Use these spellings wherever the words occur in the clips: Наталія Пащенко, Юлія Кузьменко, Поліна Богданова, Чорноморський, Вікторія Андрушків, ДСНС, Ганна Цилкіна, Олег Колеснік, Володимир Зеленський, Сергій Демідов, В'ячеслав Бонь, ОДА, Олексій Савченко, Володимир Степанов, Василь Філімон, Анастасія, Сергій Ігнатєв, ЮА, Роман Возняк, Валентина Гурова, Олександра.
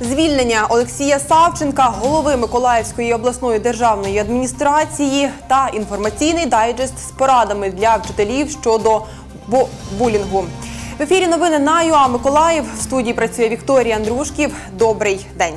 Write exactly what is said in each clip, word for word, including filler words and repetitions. Звільнення Олексія Савченка, голови Миколаївської обласної державної адміністрації, та інформаційний дайджест з порадами для вчителів щодо булінгу. В ефірі новини на ЮА: Миколаїв. В студії працює Вікторія Андрушків. Добрий день.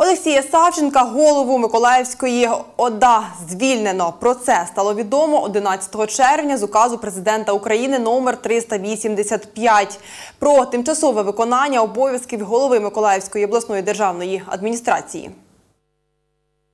Олексія Савченка, голову Миколаївської ОДА, звільнено. Про це стало відомо одинадцятого червня з указу президента України номер триста вісімдесят п'ять про тимчасове виконання обов'язків голови Миколаївської обласної державної адміністрації.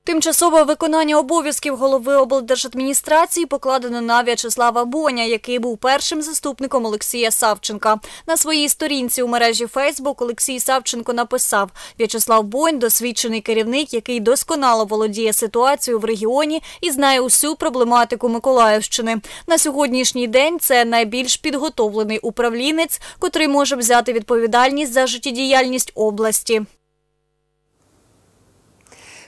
Тимчасове виконання обов'язків голови облдержадміністрації покладено на В'ячеслава Боня, який був першим заступником Олексія Савченка. На своїй сторінці у мережі Фейсбук Олексій Савченко написав: «В'ячеслав Бонь – досвідчений керівник, який досконало володіє ситуацією в регіоні і знає усю проблематику Миколаївщини. На сьогоднішній день це найбільш підготовлений управлінець, котрий може взяти відповідальність за життєдіяльність області».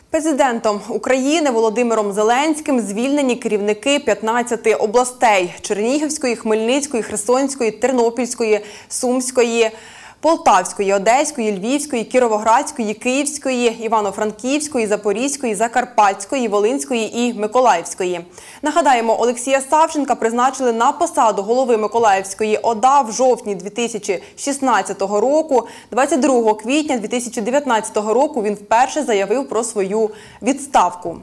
Президентом України Володимиром Зеленським звільнені керівники п'ятнадцяти областей – Чернігівської, Хмельницької, Херсонської, Тернопільської, Сумської, Полтавської, Одеської, Львівської, Кіровоградської, Київської, Івано-Франківської, Запорізької, Закарпатської, Волинської і Миколаївської. Нагадаємо, Олексія Савченка призначили на посаду голови Миколаївської ОДА в жовтні дві тисячі шістнадцятого року. двадцять другого квітня дві тисячі дев'ятнадцятого року він вперше заявив про свою відставку.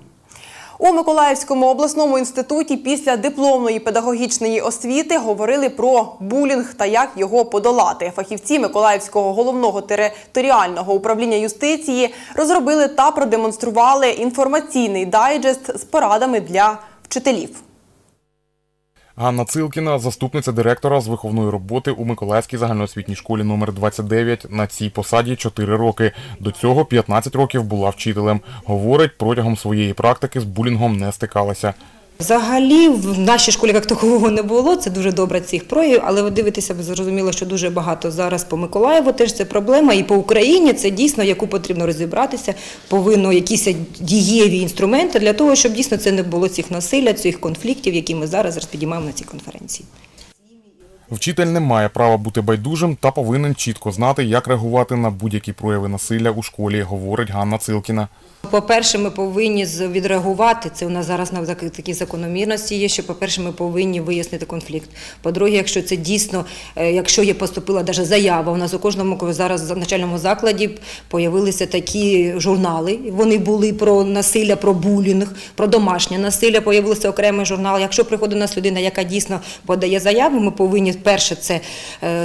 У Миколаївському обласному інституті після дипломної педагогічної освіти говорили про булінг та як його подолати. Фахівці Миколаївського головного територіального управління юстиції розробили та продемонстрували інформаційний дайджест з порадами для вчителів. Ганна Цилкіна, заступниця директора з виховної роботи у Миколаївській загальноосвітній школі номер двадцять дев'ять, на цій посаді чотири роки. До цього п'ятнадцять років була вчителем. Говорить, протягом своєї практики з булінгом не стикалася. Взагалі в нашій школі як такого не було, це дуже добре цих проявів, але ви дивитеся, зрозуміло, що дуже багато зараз по Миколаєву теж це проблема, і по Україні це дійсно, яку потрібно розібратися, повинно якісь дієві інструменти для того, щоб дійсно це не було цих насилля, цих конфліктів, які ми зараз розпіднімаємо на цій конференції. Вчитель не має права бути байдужим та повинен чітко знати, як реагувати на будь-які прояви насилля у школі, говорить Ганна Цилкіна. По-перше, ми повинні відреагувати, це у нас зараз такі закономірності є, що, по-перше, ми повинні вияснити конфлікт. По-друге, якщо це дійсно, якщо є поступила навіть заява, у нас у кожному зараз в навчальному закладі появилися такі журнали, вони були про насилля, про булінг, про домашнє насилля, появилися окремий журнал. Якщо приходить у нас людина, яка дійсно подає заяву, ми повинні, перше, це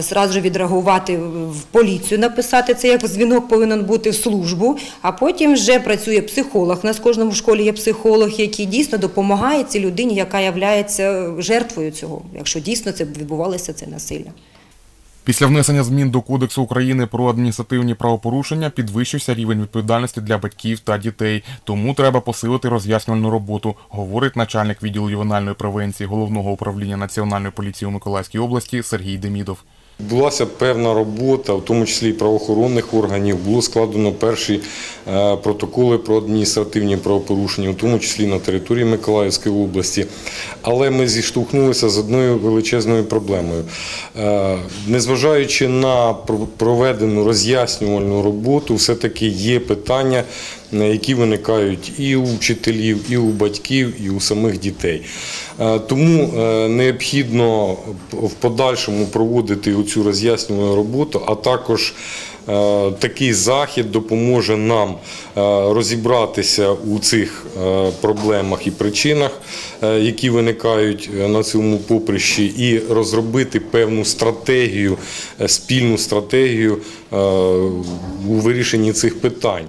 зразу відреагувати в поліцію, написати це, як дзвінок повинен бути в службу, а потім вже працювати. Є психолог, у нас в кожному школі є психолог, який дійсно допомагає цій людині, яка є жертвою цього, якщо дійсно це відбувалося це насилля. Після внесення змін до Кодексу України про адміністративні правопорушення підвищився рівень відповідальності для батьків та дітей. Тому треба посилити роз'яснювальну роботу, говорить начальник відділу ювенальної превенції Головного управління Національної поліції у Миколаївській області Сергій Демідов. Відбулася певна робота, в тому числі і правоохоронних органів, було складено перші протоколи про адміністративні правопорушення, в тому числі на території Миколаївської області. Але ми зіштовхнулися з одною величезною проблемою. Незважаючи на проведену роз'яснювальну роботу, все-таки є питання, які виникають і у вчителів, і у батьків, і у самих дітей. Тому необхідно в подальшому проводити цю роз'яснювальну роботу, а також такий захід допоможе нам розібратися у цих проблемах і причинах, які виникають на цьому поприщі, і розробити певну стратегію, спільну стратегію у вирішенні цих питань.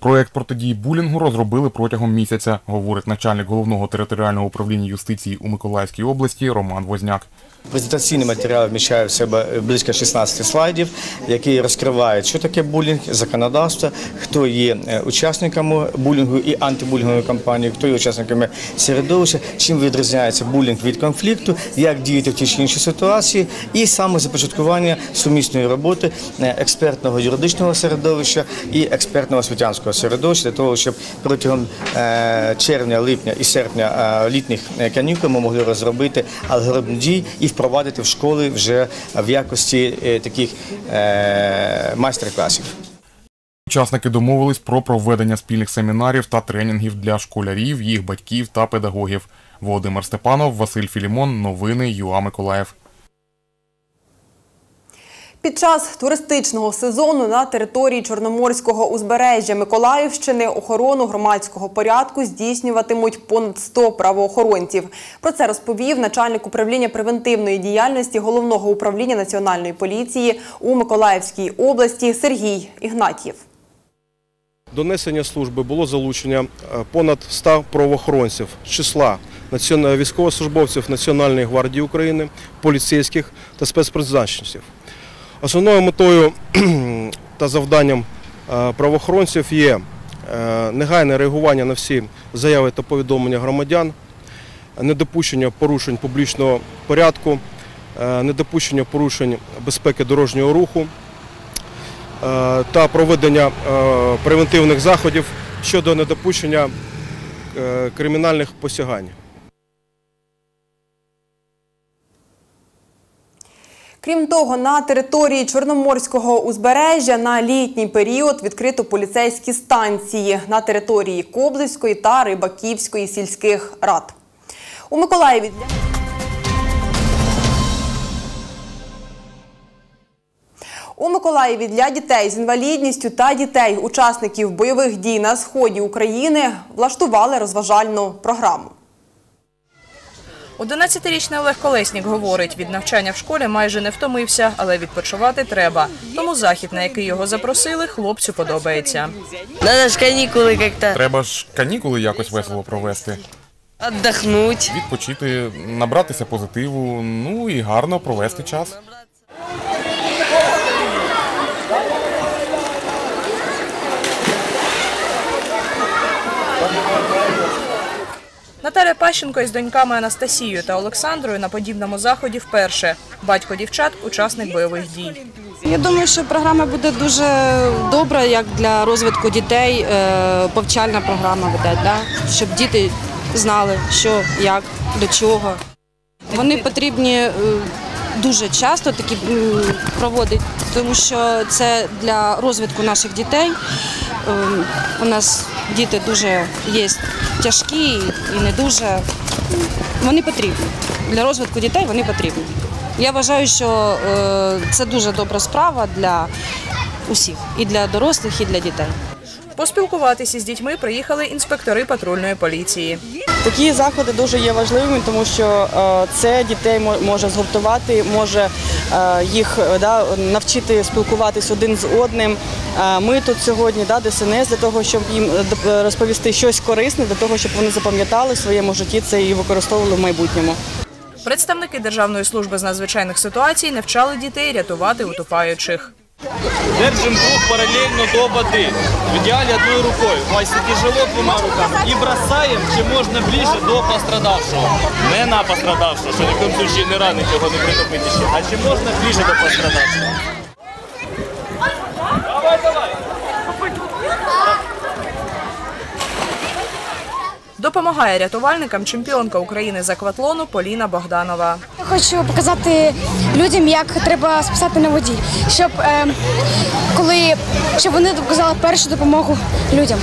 Проєкт протидії булінгу розробили протягом місяця, говорить начальник Головного територіального управління юстиції у Миколаївській області Роман Возняк. Презентаційний матеріал вміщає в себе близько шістнадцяти слайдів, які розкривають, що таке булінг, законодавство, хто є учасниками булінгу і антибулінгової кампанії, хто є учасниками середовища, чим відрізняється булінг від конфлікту, як діяти в тій чи іншій ситуації, і саме започаткування сумісної роботи експертного юридичного середовища і експертного освітянського середовища, для того, щоб протягом червня, липня і серпня літніх канікул ми могли розробити алгоритм дій і впровадити в школи вже в якості таких майстер-класів. Учасники домовились про проведення спільних семінарів та тренінгів для школярів, їх батьків та педагогів. Володимир Степанов, Василь Філімон. Новини ЮА: Миколаїв. Під час туристичного сезону на території Чорноморського узбережжя Миколаївщини охорону громадського порядку здійснюватимуть понад сто правоохоронців. Про це розповів начальник управління превентивної діяльності Головного управління Національної поліції у Миколаївській області Сергій Ігнатєв. До несення служби було залучення понад ста правоохоронців з числа військовослужбовців Національної гвардії України, поліцейських та спецпризначенців. Основною метою та завданням правоохоронців є негайне реагування на всі заяви та повідомлення громадян, недопущення порушень публічного порядку, недопущення порушень безпеки дорожнього руху та проведення превентивних заходів щодо недопущення кримінальних посягань. Крім того, на території Чорноморського узбережжя на літній період відкрито поліцейські станції на території Коблевської та Рибаківської сільських рад. У Миколаєві... У Миколаєві для дітей з інвалідністю та дітей, учасників бойових дій на сході України, влаштували розважальну програму. одинадцятирічний Олег Колеснік говорить, від навчання в школі майже не втомився, але відпочивати треба. Тому захід, на який його запросили, хлопцю подобається. Треба ж канікули якось весело провести. Відпочити, набратися позитиву, ну і гарно провести час. Наталія Пащенко із доньками Анастасією та Олександрою на подібному заході вперше. Батько дівчат – учасник бойових дій. Я думаю, що програма буде дуже добра, як для розвитку дітей, повчальна програма буде, щоб діти знали, що, як, до чого. Вони потрібні дуже часто такі проводити, тому що це для розвитку наших дітей. У нас діти дуже є тяжкі і не дуже. Вони потрібні. Для розвитку дітей вони потрібні. Я вважаю, що це дуже добра справа для усіх. І для дорослих, і для дітей. Поспілкуватися з дітьми приїхали інспектори патрульної поліції. Такі заходи дуже є важливими, тому що це дітей може згуртувати, може їх навчити спілкуватись один з одним. Ми тут сьогодні, ДСНС, для того, щоб їм розповісти щось корисне, для того, щоб вони запам'ятали в своєму житті це і використовували в майбутньому. Представники Державної служби з надзвичайних ситуацій навчали дітей рятувати утопаючих. Держим двух параллельно до воды, в идеале одной рукой, а если тяжело, двумя руками, и бросаем, чем можно ближе до пострадавшего, не на пострадавшего, что ни в коем случае не ранить его, не притопить еще, а чем можно ближе до пострадавшего. Давай, давай. Допомагає рятувальникам чемпіонка України з акватлону Поліна Богданова. Я хочу показати людям, як треба спасати на воді, щоб, е, коли, щоб вони доказали першу допомогу людям.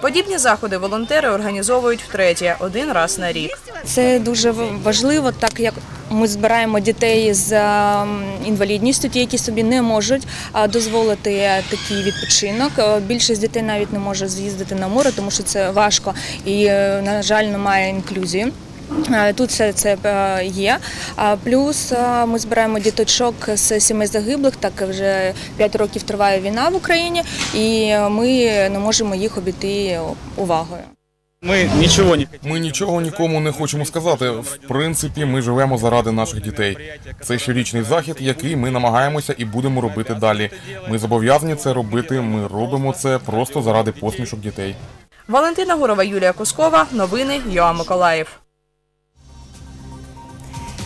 Подібні заходи волонтери організовують втретє, один раз на рік. Це дуже важливо, так як ми збираємо дітей з інвалідністю, ті, які собі не можуть дозволити такий відпочинок. Більшість дітей навіть не може з'їздити на море, тому що це важко і, на жаль, немає інклюзії. Тут все це є. Плюс ми збираємо діточок з сімей загиблих, так вже п'ять років триває війна в Україні, і ми не можемо їх обійти увагою. Ми нічого, ми нічого нікому не хочемо сказати. В принципі, ми живемо заради наших дітей. Це щорічний захід, який ми намагаємося і будемо робити далі. Ми зобов'язані це робити, ми робимо це просто заради посмішок дітей. Валентина Гурова, Юлія Кузьменко. Новини ЮА: Миколаїв.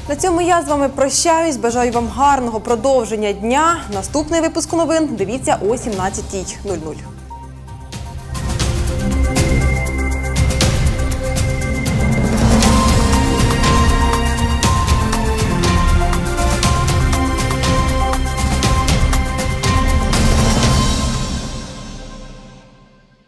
На цьому я з вами прощаюсь. Бажаю вам гарного продовження дня. Наступний випуск новин дивіться о сімнадцятій нуль нуль.